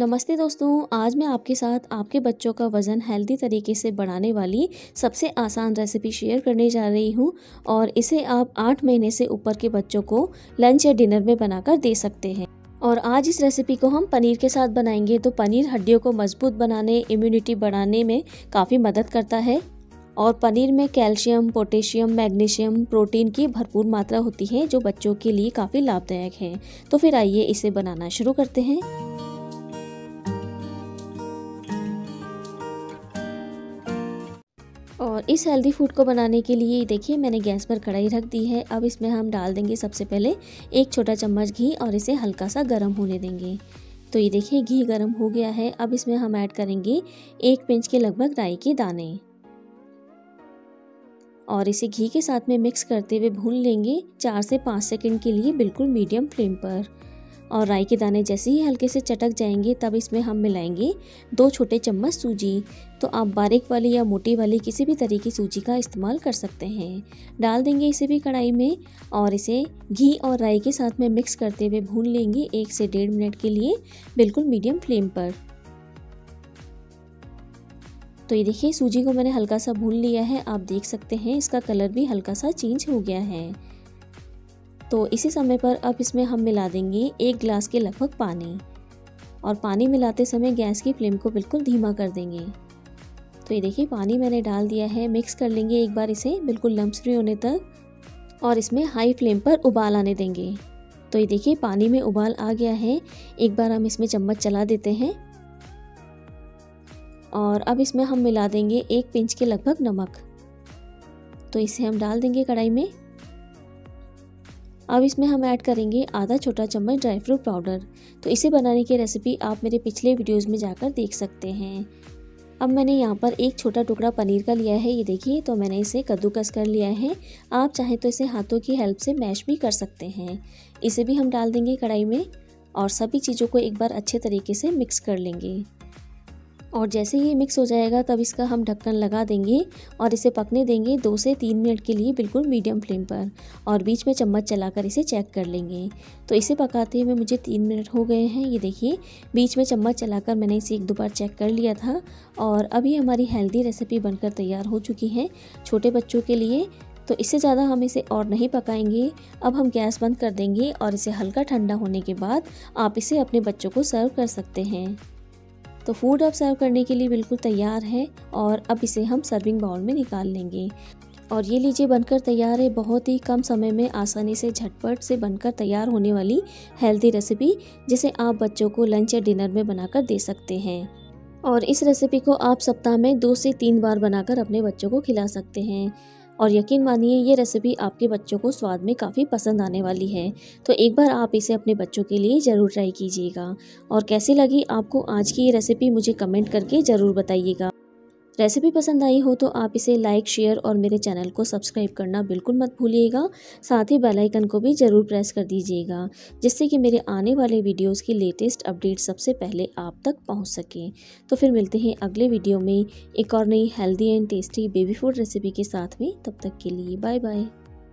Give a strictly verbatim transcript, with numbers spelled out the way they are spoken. नमस्ते दोस्तों, आज मैं आपके साथ आपके बच्चों का वज़न हेल्दी तरीके से बढ़ाने वाली सबसे आसान रेसिपी शेयर करने जा रही हूं और इसे आप आठ महीने से ऊपर के बच्चों को लंच या डिनर में बनाकर दे सकते हैं। और आज इस रेसिपी को हम पनीर के साथ बनाएंगे। तो पनीर हड्डियों को मजबूत बनाने, इम्यूनिटी बढ़ाने में काफ़ी मदद करता है और पनीर में कैल्शियम, पोटेशियम, मैग्नीशियम, प्रोटीन की भरपूर मात्रा होती है जो बच्चों के लिए काफ़ी लाभदायक है। तो फिर आइए इसे बनाना शुरू करते हैं। और इस हेल्दी फूड को बनाने के लिए देखिए मैंने गैस पर कढ़ाई रख दी है। अब इसमें हम डाल देंगे सबसे पहले एक छोटा चम्मच घी और इसे हल्का सा गर्म होने देंगे। तो ये देखिए घी गर्म हो गया है। अब इसमें हम ऐड करेंगे एक पिंच के लगभग राई के दाने और इसे घी के साथ में मिक्स करते हुए भून लेंगे चार से पाँच सेकेंड के लिए बिल्कुल मीडियम फ्लेम पर। और राई के दाने जैसे ही हल्के से चटक जाएंगे तब इसमें हम मिलाएंगे दो छोटे चम्मच सूजी। तो आप बारीक वाली या मोटी वाली किसी भी तरह की सूजी का इस्तेमाल कर सकते हैं। डाल देंगे इसे भी कढ़ाई में और इसे घी और राई के साथ में मिक्स करते हुए भून लेंगे एक से डेढ़ मिनट के लिए बिल्कुल मीडियम फ्लेम पर। तो ये देखिए सूजी को मैंने हल्का सा भून लिया है। आप देख सकते हैं इसका कलर भी हल्का सा चेंज हो गया है। तो इसी समय पर अब इसमें हम मिला देंगे एक गिलास के लगभग पानी और पानी मिलाते समय गैस की फ्लेम को बिल्कुल धीमा कर देंगे। तो ये देखिए पानी मैंने डाल दिया है। मिक्स कर लेंगे एक बार इसे बिल्कुल लम्स फ्री होने तक और इसमें हाई फ्लेम पर उबाल आने देंगे। तो ये देखिए पानी में उबाल आ गया है। एक बार हम इसमें चम्मच चला देते हैं और अब इसमें हम मिला देंगे एक पिंच के लगभग नमक। तो इसे हम डाल देंगे कढ़ाई में। अब इसमें हम ऐड करेंगे आधा छोटा चम्मच ड्राई फ्रूट पाउडर। तो इसे बनाने की रेसिपी आप मेरे पिछले वीडियोस में जाकर देख सकते हैं। अब मैंने यहाँ पर एक छोटा टुकड़ा पनीर का लिया है, ये देखिए। तो मैंने इसे कद्दूकस कर लिया है। आप चाहें तो इसे हाथों की हेल्प से मैश भी कर सकते हैं। इसे भी हम डाल देंगे कढ़ाई में और सभी चीज़ों को एक बार अच्छे तरीके से मिक्स कर लेंगे। और जैसे ये मिक्स हो जाएगा तब इसका हम ढक्कन लगा देंगे और इसे पकने देंगे दो से तीन मिनट के लिए बिल्कुल मीडियम फ्लेम पर और बीच में चम्मच चलाकर इसे चेक कर लेंगे। तो इसे पकाते हुए मुझे तीन मिनट हो गए हैं। ये देखिए बीच में चम्मच चलाकर मैंने इसे एक दो बार चेक कर लिया था और अभी हमारी हेल्दी रेसिपी बनकर तैयार हो चुकी है छोटे बच्चों के लिए। तो इससे ज़्यादा हम इसे और नहीं पकाएंगे। अब हम गैस बंद कर देंगे और इसे हल्का ठंडा होने के बाद आप इसे अपने बच्चों को सर्व कर सकते हैं। तो फूड अब सर्व करने के लिए बिल्कुल तैयार है और अब इसे हम सर्विंग बाउल में निकाल लेंगे। और ये लीजिए बनकर तैयार है बहुत ही कम समय में आसानी से झटपट से बनकर तैयार होने वाली हेल्दी रेसिपी जिसे आप बच्चों को लंच या डिनर में बनाकर दे सकते हैं। और इस रेसिपी को आप सप्ताह में दो से तीन बार बनाकर अपने बच्चों को खिला सकते हैं। और यकीन मानिए ये रेसिपी आपके बच्चों को स्वाद में काफ़ी पसंद आने वाली है। तो एक बार आप इसे अपने बच्चों के लिए ज़रूर ट्राई कीजिएगा। और कैसी लगी आपको आज की ये रेसिपी मुझे कमेंट करके ज़रूर बताइएगा। रेसिपी पसंद आई हो तो आप इसे लाइक, शेयर और मेरे चैनल को सब्सक्राइब करना बिल्कुल मत भूलिएगा। साथ ही बेल आइकन को भी ज़रूर प्रेस कर दीजिएगा जिससे कि मेरे आने वाले वीडियोस की लेटेस्ट अपडेट सबसे पहले आप तक पहुंच सके। तो फिर मिलते हैं अगले वीडियो में एक और नई healthy and tasty baby food recipe के साथ में। तब तक के लिए बाय बाय।